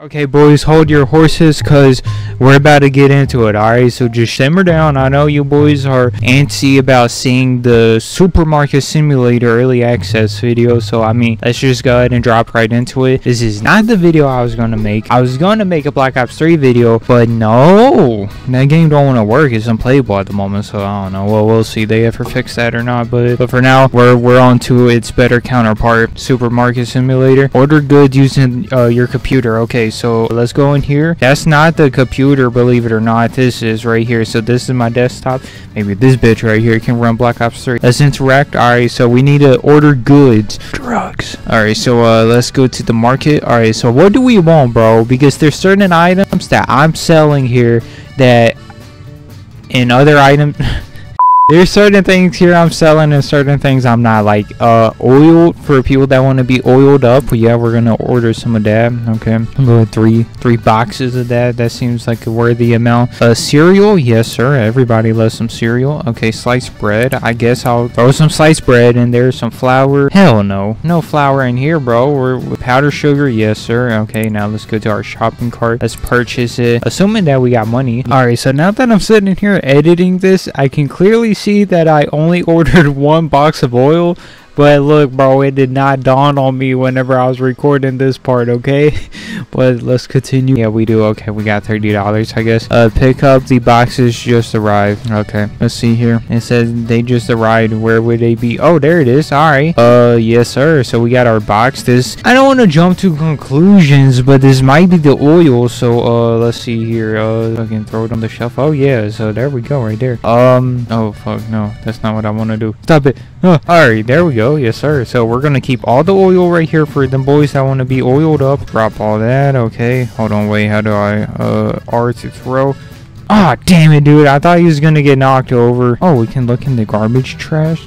Okay, boys, hold your horses because we're about to get into it, alright? So just simmer down. I know you boys are antsy about seeing the Supermarket Simulator early access video, so I mean, let's just go ahead and drop right into it. This is not the video I was going to make. I was going to make a Black Ops 3 video, but no, that game don't want to work. It's unplayable at the moment, so I don't know. Well, we'll see if they ever fix that or not, but for now, we're on to its better counterpart, Supermarket Simulator. Order goods using your computer, okay? So let's go in here. That's not the computer, believe it or not. This is right here. So this is my desktop. Maybe this bitch right here can run Black Ops 3. Let's interact. Alright, so we need to order goods. Drugs. Alright, so let's go to the market. Alright, so what do we want, bro? Because there's certain items that I'm selling here that in other items... There's certain things here I'm selling and certain things I'm not, like oil for people that want to be oiled up. But yeah, we're gonna order some of that. Okay, I'm going three boxes of that. That seems like a worthy amount. Cereal, yes sir, everybody loves some cereal. Okay, sliced bread, I guess I'll throw some sliced bread in there. Some flour, hell no, no flour in here, bro. We're with powdered sugar, yes sir. Okay, now let's go to our shopping cart. Let's purchase it, assuming that we got money. All right, so now that I'm sitting here editing this, I can clearly see that I only ordered one box of oil, but look bro, it did not dawn on me whenever I was recording this part, okay? But let's continue. Yeah, we do. Okay, we got $30, I guess. Pick up the boxes just arrived. Okay, let's see here. It says they just arrived. Where would they be? Oh, there it is. All right, yes sir. So we got our box. This, I don't want to jump to conclusions, but this might be the oil. So let's see here. I can throw it on the shelf. Oh yeah, so there we go right there. Oh fuck, no, that's not what I want to do. Stop it. All right, there we go. Yes sir, so we're gonna keep all the oil right here for them boys that want to be oiled up. Drop all that. Okay, hold on, wait, how do I R to throw? Ah, damn it dude, I thought he was gonna get knocked over. Oh, we can look in the garbage trash.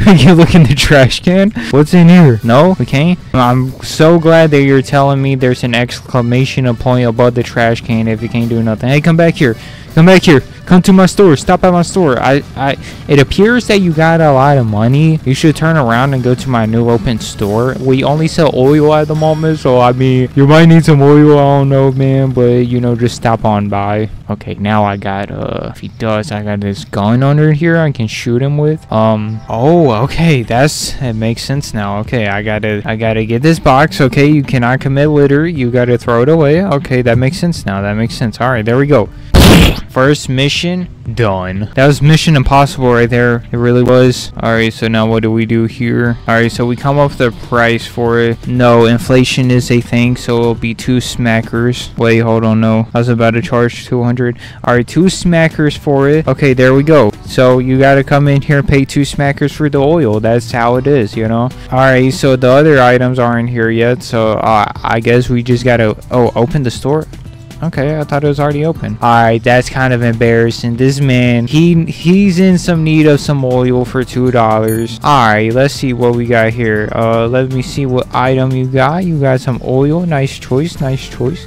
We can look in the trash can. What's in here? No, we can't. I'm so glad that you're telling me there's an exclamation point above the trash can if you can't do nothing. Hey, come back here. Come back here. Come to my store. Stop at my store. It appears that you got a lot of money. You should turn around and go to my new open store. We only sell oil at the moment, so I mean, you might need some oil. I don't know, man, but you know, just stop on by. Okay, now I got if he does, I got this gun under here I can shoot him with. Oh, okay, it makes sense now. Okay, I gotta get this box. Okay, you cannot commit litter. You gotta throw it away. Okay, that makes sense now. That makes sense. All right, there we go. First mission done. That was Mission Impossible right there. It really was. All right, so now what do we do here? All right, so we come up with the price for it. No, inflation is a thing, so it'll be 2 smackers. Wait, hold on, no, I was about to charge 200. All right, 2 smackers for it. Okay, there we go. So you got to come in here and pay 2 smackers for the oil. That's how it is, you know. All right, so the other items aren't here yet, so I guess we just got to open the store. Okay, I thought it was already open. All right, that's kind of embarrassing. This man, he's in some need of some oil for $2. All right, let's see what we got here. Let me see what item you got. You got some oil. Nice choice, nice choice.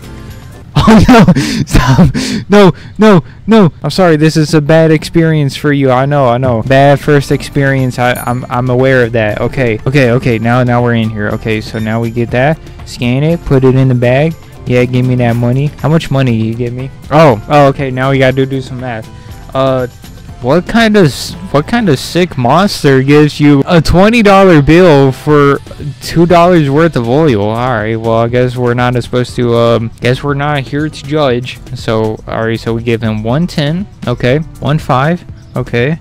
Oh no, stop. No, no, no, I'm sorry, this is a bad experience for you. I know, bad first experience. I'm aware of that. Okay, now we're in here. Okay, so now we get that, scan it, put it in the bag. Yeah, give me that money. How much money you give me? Oh, okay, now we gotta do some math. What kind of sick monster gives you a $20 bill for $2 worth of oil? All right, well, I guess we're not supposed to guess we're not here to judge. So all right, so we give him 110. Okay, 15. Okay,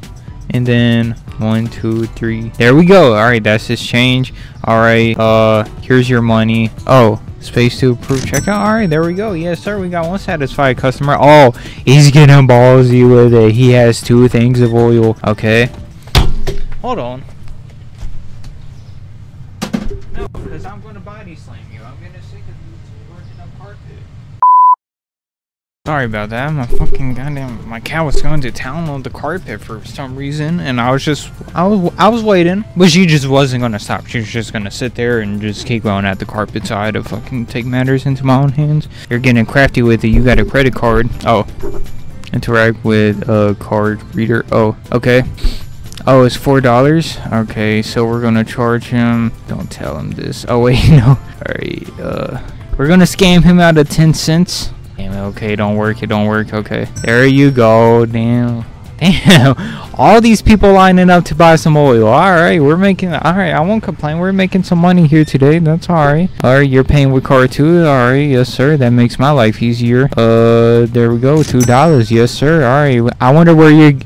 and then 1 2 3, there we go. All right, that's his change. All right, here's your money. Oh, space to approve checkout. All right, there we go. Yes sir, we got 1 satisfied customer. Oh, he's getting ballsy with it. He has 2 things of oil. Okay, hold on, no, because I'm gonna body slam you. I'm gonna sick of you working up carpet. Sorry about that. My fucking goddamn, my cat was going to town on the carpet for some reason, and I was waiting, but she just wasn't gonna stop. She was just gonna sit there and just keep going at the carpet, so I had to fucking take matters into my own hands. You're getting crafty with it. You got a credit card. Oh, interact with a card reader. Oh, okay. Oh, it's $4. Okay, so we're gonna charge him. Don't tell him this. Oh wait, no. All right. We're gonna scam him out of 10 cents. Damn it, okay, don't work, it don't work, okay. There you go, damn. Damn, all these people lining up to buy some oil. Alright, we're making, alright, I won't complain. We're making some money here today, that's alright. Alright, you're paying with card too, alright, yes sir. That makes my life easier. There we go, $2, yes sir, alright. I wonder where you're,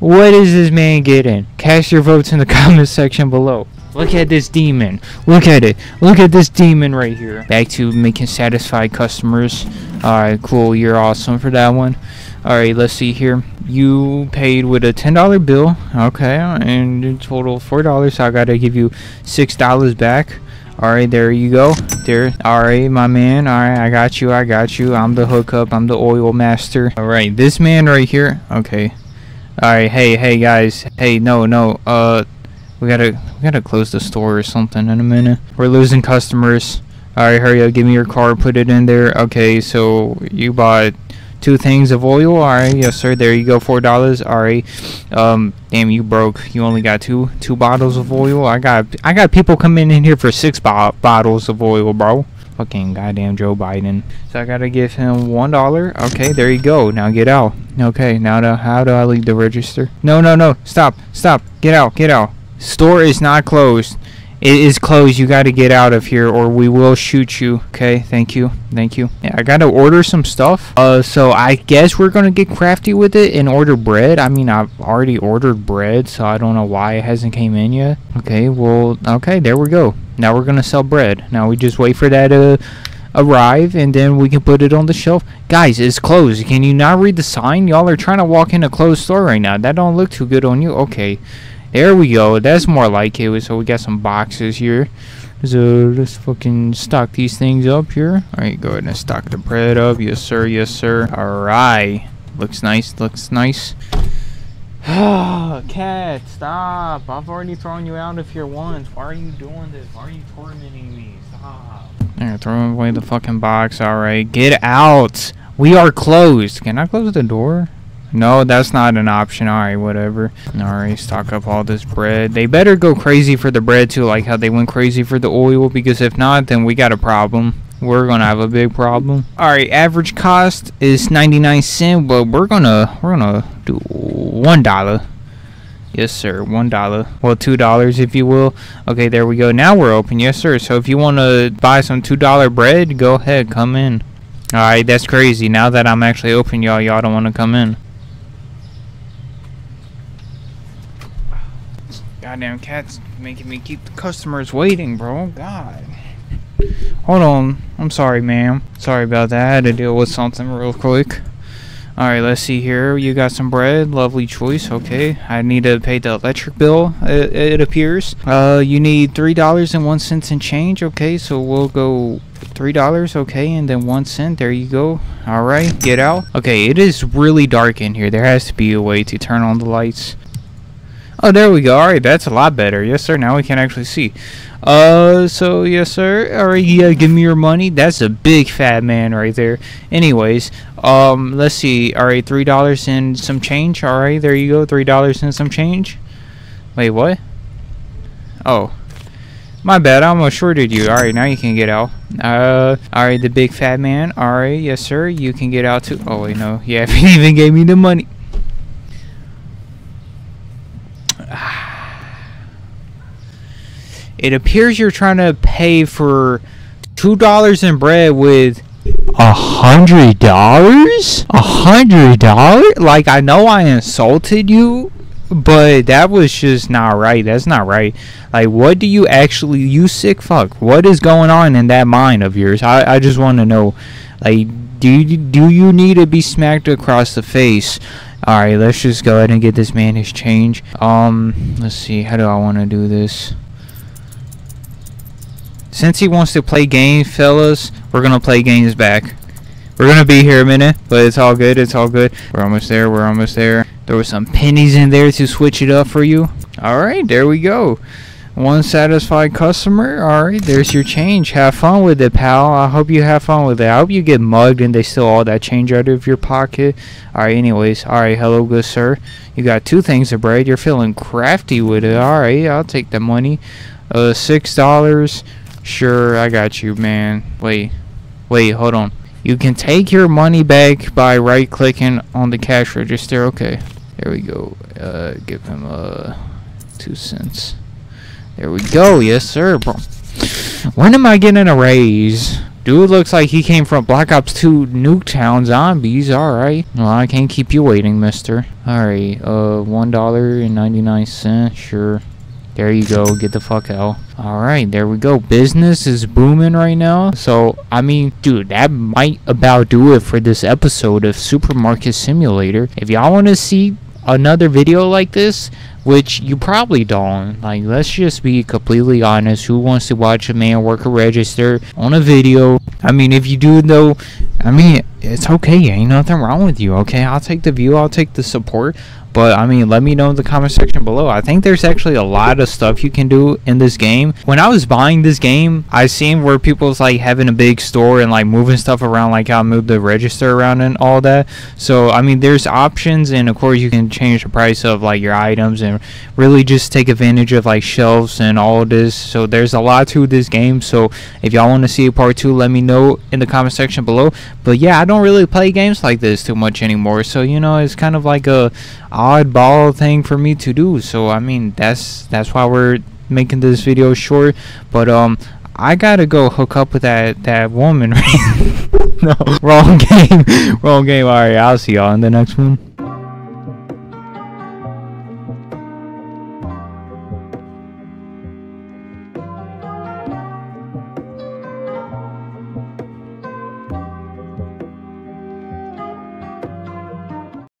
what is this man getting? Cast your votes in the comments section below. Look at this demon. Look at it. Look at this demon right here. Back to making satisfied customers. Alright, cool, you're awesome for that one. Alright, let's see here. You paid with a $10 bill, okay, and in total $4, so I gotta give you $6 back. Alright, there you go. There. Alright, my man. Alright, I got you, I got you. I'm the hookup, I'm the oil master. Alright, this man right here. Okay. Alright, hey, hey guys. Hey, no, no. We gotta close the store or something in a minute. We're losing customers. Alright, hurry up, give me your card, put it in there. Okay, so you bought 2 things of oil. Alright, yes sir, there you go, $4. Alright, damn, you broke, you only got two bottles of oil. I got people coming in here for 6 bottles of oil, bro. Fucking goddamn Joe Biden. So I gotta give him $1. Okay, there you go, now get out. Okay, now how do I leave the register? No, no, no, stop, stop, get out, get out. Store is not closed. It is closed. You got to get out of here or we will shoot you. Okay, thank you, thank you. Yeah, I got to order some stuff, so I guess we're gonna get crafty with it and order bread. I mean, I've already ordered bread, so I don't know why it hasn't came in yet. Okay, well, okay, there we go. Now we're gonna sell bread. Now we just wait for that to arrive and then we can put it on the shelf. Guys, it's closed. Can you not read the sign? Y'all are trying to walk in a closed store right now. That don't look too good on you. Okay, there we go, that's more like it. So we got some boxes here, so let's fucking stock these things up here. All right, go ahead and stock the bread up. Yes sir, yes sir. All right, looks nice, looks nice. Cat, stop. I've already thrown you out of here once. Why are you doing this? Why are you tormenting me? Stop. All right, throwing away the fucking box. All right, get out, we are closed. Can I close the door? No, that's not an option. Alright, whatever. Alright, stock up all this bread. They better go crazy for the bread too, like how they went crazy for the oil, because if not, then we got a problem. We're gonna have a big problem. Alright, average cost is 99 cents, but we're gonna do $1. Yes sir, $1. Well, $2 if you will. Okay, there we go. Now we're open, yes sir. So if you wanna buy some $2 bread, go ahead, come in. Alright, that's crazy. Now that I'm actually open, y'all don't wanna come in. Goddamn cat's making me keep the customers waiting, bro. God. Hold on. I'm sorry, ma'am. Sorry about that. I had to deal with something real quick. Alright, let's see here. You got some bread. Lovely choice. Okay. I need to pay the electric bill, it appears. You need $3.01 in change. Okay, so we'll go $3, okay, and then 1 cent. There you go. Alright, get out. Okay, it is really dark in here. There has to be a way to turn on the lights. Oh, there we go. Alright, that's a lot better. Yes, sir. Now we can actually see. So, yes, sir. Alright, yeah, give me your money. That's a big fat man right there. Anyways, let's see. Alright, $3 and some change. Alright, there you go. $3 and some change. Wait, what? Oh. My bad. I almost shorted you. Alright, now you can get out. Alright, the big fat man. Alright, yes, sir. You can get out too. Oh, wait, no. Yeah, if he even gave me the money. It appears you're trying to pay for $2 in bread with $100? $100? Like, I know I insulted you, but that was just not right. That's not right. Like, what do you actually, you sick fuck, what is going on in that mind of yours? I just want to know, like, do you need to be smacked across the face? Alright, let's just go ahead and get this man his change. Let's see, how do I want to do this? Since he wants to play games, fellas, we're gonna play games back. We're gonna be here a minute, but it's all good, it's all good. We're almost there, we're almost there. There was some pennies in there to switch it up for you. Alright, there we go. 1 satisfied customer. Alright, there's your change. Have fun with it, pal. I hope you have fun with it. I hope you get mugged and they steal all that change out of your pocket. Alright, anyways. Alright, hello, good sir. You got 2 things of bread. You're feeling crafty with it. Alright, I'll take the money. $6. Sure, I got you, man. Wait, Wait, hold on. You can take your money back by right-clicking on the cash register. Okay. There we go. Give him 2 cents. There we go. Yes, sir, bro. When am I getting a raise? Dude looks like he came from Black Ops 2 Nuketown Zombies. Alright. Well, I can't keep you waiting, mister. Alright. $1.99. Sure. There you go. Get the fuck out. Alright, there we go. Business is booming right now. So, I mean, dude, that might about do it for this episode of Supermarket Simulator. If y'all want to see another video like this, which you probably don't, like, let's just be completely honest. Who wants to watch a man work a register on a video? I mean, if you do, though, I mean, it's okay. Ain't nothing wrong with you, okay? I'll take the view. I'll take the support. But, I mean, let me know in the comment section below. I think there's actually a lot of stuff you can do in this game. When I was buying this game, I seen where people's, like, having a big store and, like, moving stuff around, like how I moved the register around and all that. So, I mean, there's options, and, of course, you can change the price of, like, your items and really just take advantage of, like, shelves and all this. So, there's a lot to this game. So, if y'all want to see a part 2, let me know in the comment section below. But, yeah, I don't really play games like this too much anymore. So, you know, it's kind of like a oddball thing for me to do. So I mean, that's why we're making this video short. But I gotta go hook up with that woman. No, wrong game. All right, I'll see y'all in the next one.